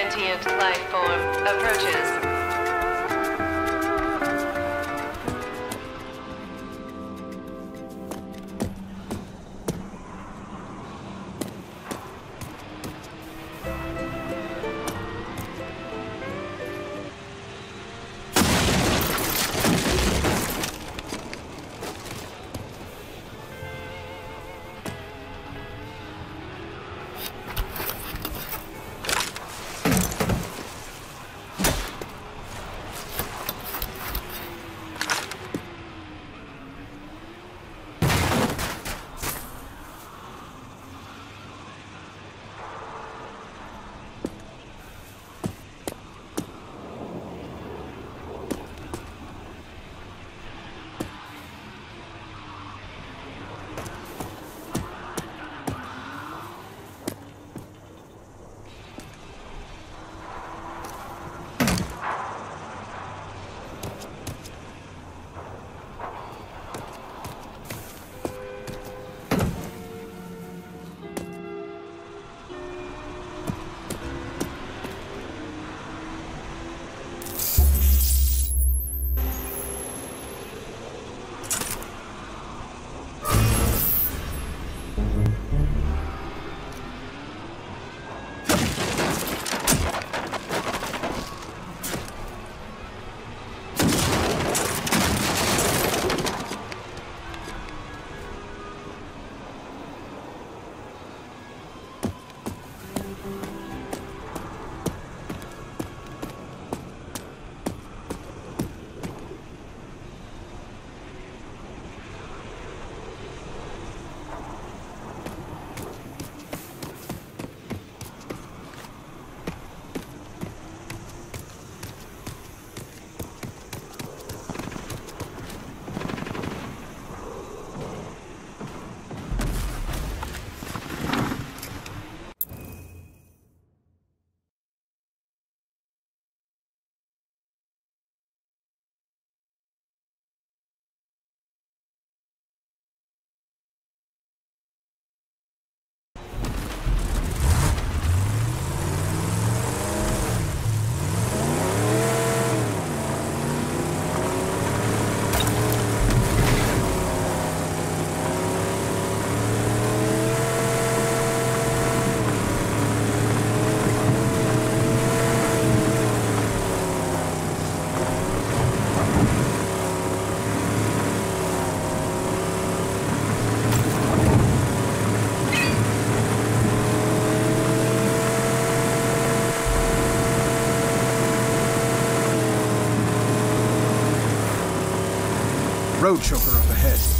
sentient life form approaches. Road chopper up ahead.